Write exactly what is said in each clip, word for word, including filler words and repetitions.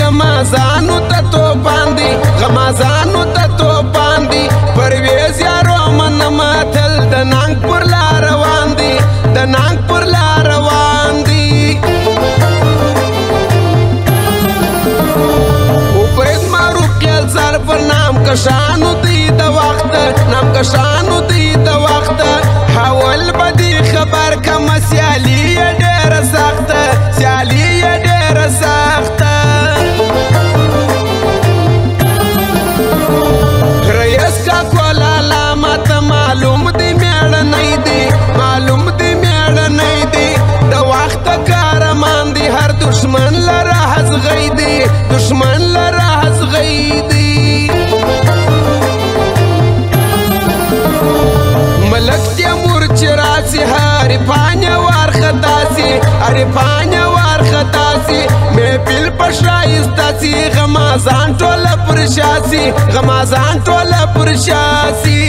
غمازانو ته تو باندې غمازانو ته تو باندې پرویز یارو من ماتل د ننګ پر لار روان دي د ننګ پر لار روان دي او پرد مارو کل زار پر نام کشانو دی د وخت نام کشانو دی د وخت حوال بدی خبر کم سیالی ډېر سخت سیالی ډېر سخت دشمن لرا حز غیدی دشمن لرا حز غیدی ملک تیمور چراسی هاری پانیا وار خطاسی هاری پانیا وار خطاسی می پیل پشایستاسی غمازان ټول پرشاسی غمازان ټول پرشاسی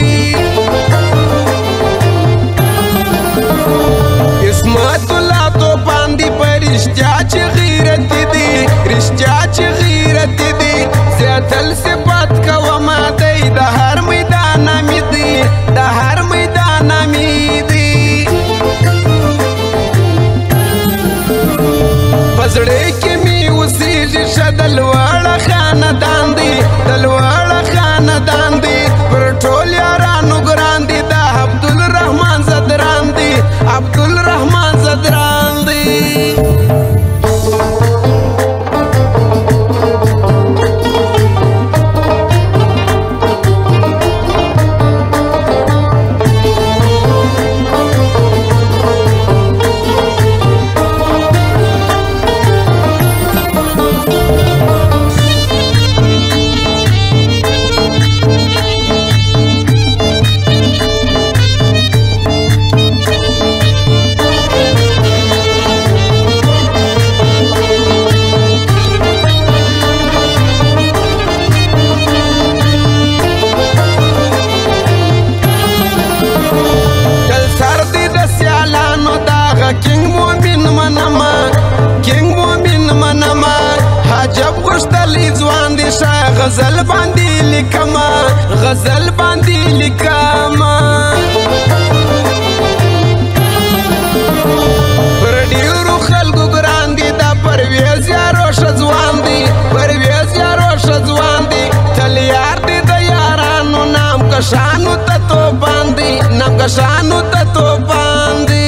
اسمت الله تو باندې پرشتیا چې غیرت دي رشتیا چې غیرت دي زیاتل صفات کوم دی د هر میدان می دي د هر میدان می دي پزړې کې می اوسېږي ښه د لوړه خاندان دي د لوړه خاندان دي پر ټول یارانو ګران دي د عبدالرحمن زدران دي عبدالرحمن زدران دي غزل باندې لیکما غزل باندې لیکما پر ډیرو خلکو ګران دي دا پرویز یارو ښه ځوان دي پرویز یارو ښه ځوان دي تل یار دي د یارانو نام کشانو ته تو باندې نام کشانو ته تو باندې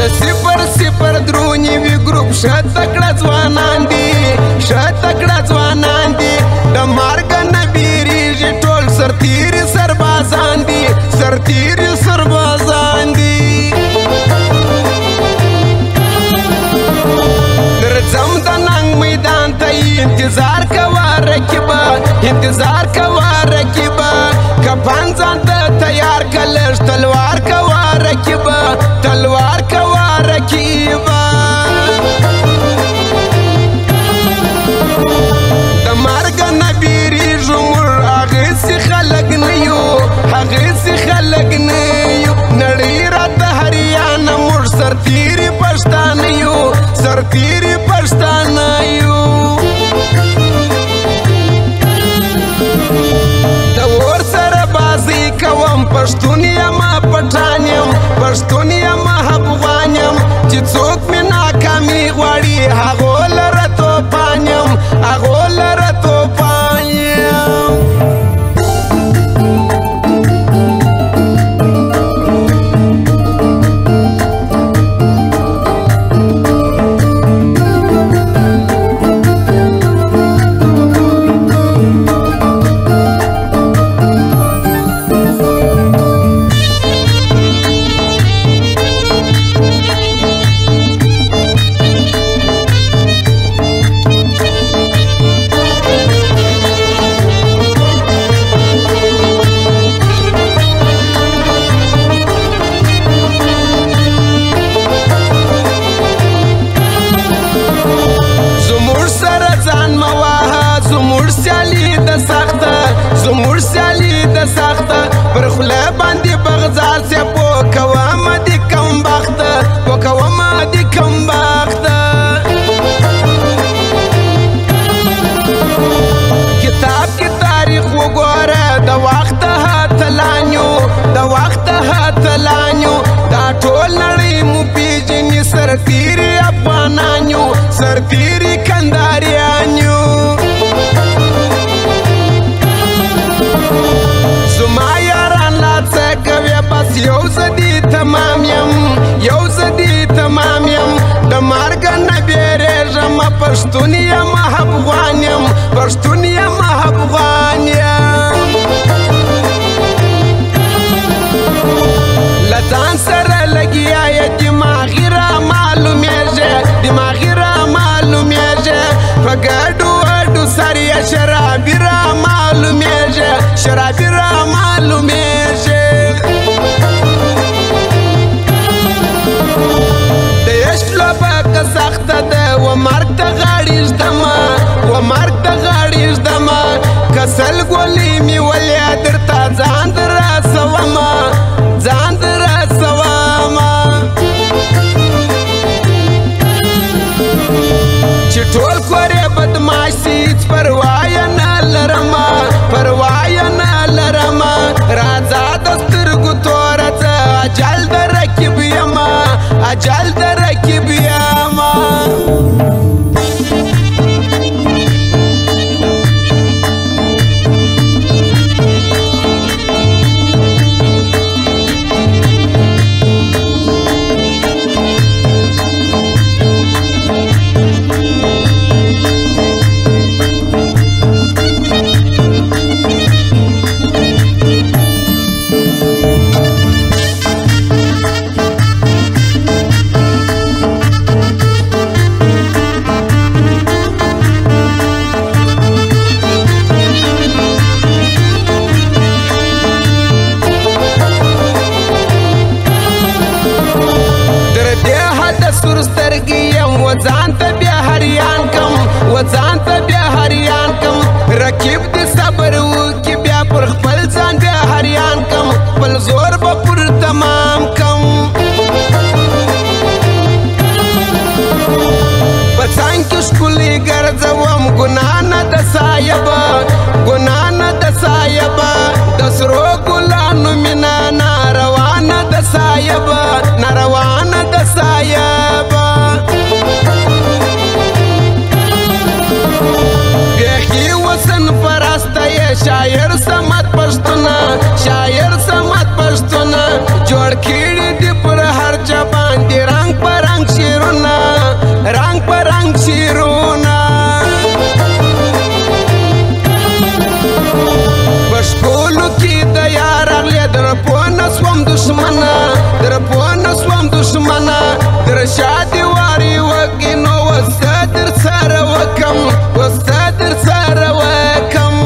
د صفر صفر درونی وی ګروپ شته شتکړه ځوانان دي د مارګ نه بیریږي ټول سرتیري سربازان دي سرتیري سربازان دي درځم د ننګ میدان ته انتظار کوه رقیبه انتظار کوه رقیبه کفن ځان ته تیار کړه لږ تلوار کوه رقیبه تلوار کوه رقیبه سرتیری پښتانه یو سرتیری پښتانه یو د ور سره بازی کوم پښتون یم پټان یم پښتون یم افغان یم چې څوک مې ناکامي غواړي هغو لره توپان یم هغو لره توپان یم Thank you. سرتيري افغانانيو سرتيري كنداريانيو زما ياران لا څکوي بس يو زدي تمام يم يو زدي تمام يم د مرګ نه بیریږم پښتون یم افغان یم پښتون یم افغان یم لا ځان سره لګیا یم دماغي را معلوميږي په ګډو اډو ساري شرابي را معلوميږي شرابي را معلوميږي د عشق لوبه سخته ده و مرګ ته غاړه ږدمه و مرګ ته غاړه ږدمه که سل ګولۍ مې ولیا درته ځان ته رسومه ځان ته ټول کورې بدمعاش سي هېڅ پروا یې نه لرمه پروا یې نه لرمه راځه د سترګو توره څه اجل د رقیب یمه اجل د رقیب یمه شاعر سمت پښتونه شاعر سمت پښتونه جوړ کړي دي پر هر جبان دي رنگ پر رنگ شیرونه رنگ پر رنگ شیرونه بشکولو کې د یار اغلې در په نسوم دشمنه در په نسوم دشمنه در شادي واري وګي نو وسه در سره وکم وسه در سره وکم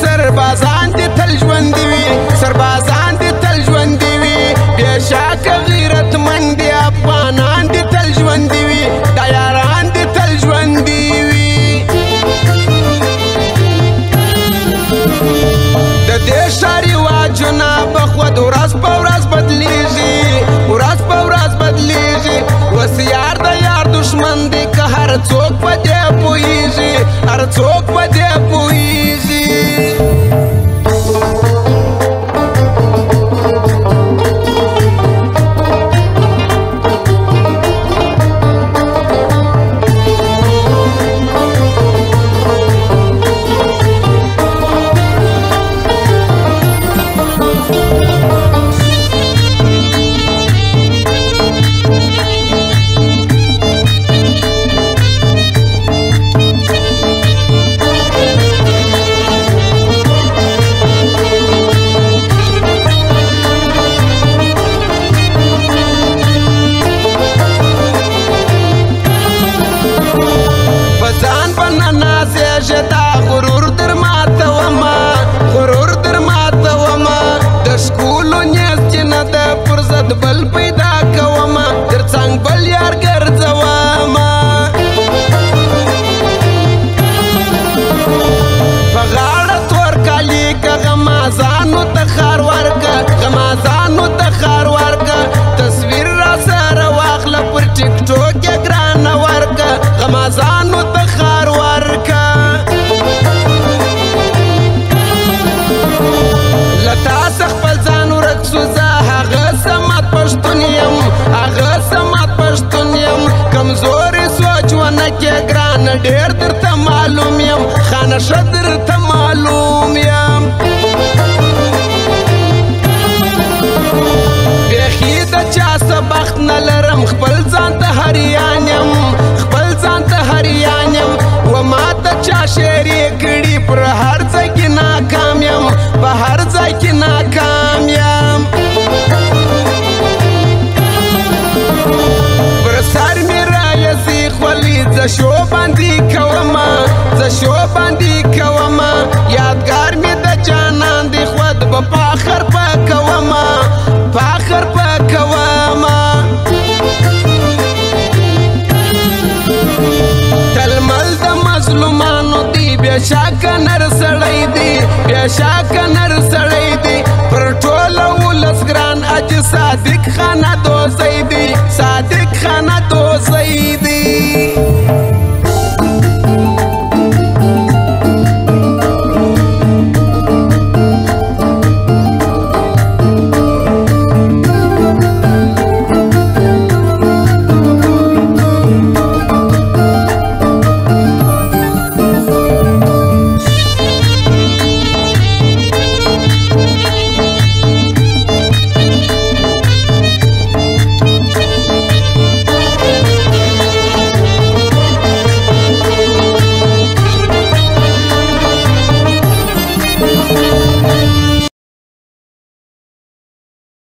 سربازان دي تل ژوند وي سربازان دي تل ژوند وي بې شاکه غیرتمند افغانان دي تل ژوند وي دا یاران دي تل ژوند وي د دې ښار رواجونه په خود ورځ په ورځ بدلیږي ورځ په ورځ بدلیږي اوس یار د یار دشمن دی که هر څوک په دې پوهیږي هر څوک په دې پوهیږي زانو ته خار ډېر درته معلوم یم خانه ښه درته معلوم یم بیخي د چا څه بخت نه لرم خپل ځان ته هریان یم خپل ځان ته هریان یم و ما ته چا شعري کړي پر هر ځای کې ناکام یم په هر ځای کې ناکام یم پر سر مې رایځي خولي ځه شو باندې شوباندی کوما یادگار می د جانان دی خود په فخر په کوما فخر په کوما تلمل د مظلومانو دی بیا شک نر سړی دی بیا شک نر سړی دی پر ټول ولس ګران اج صادق خان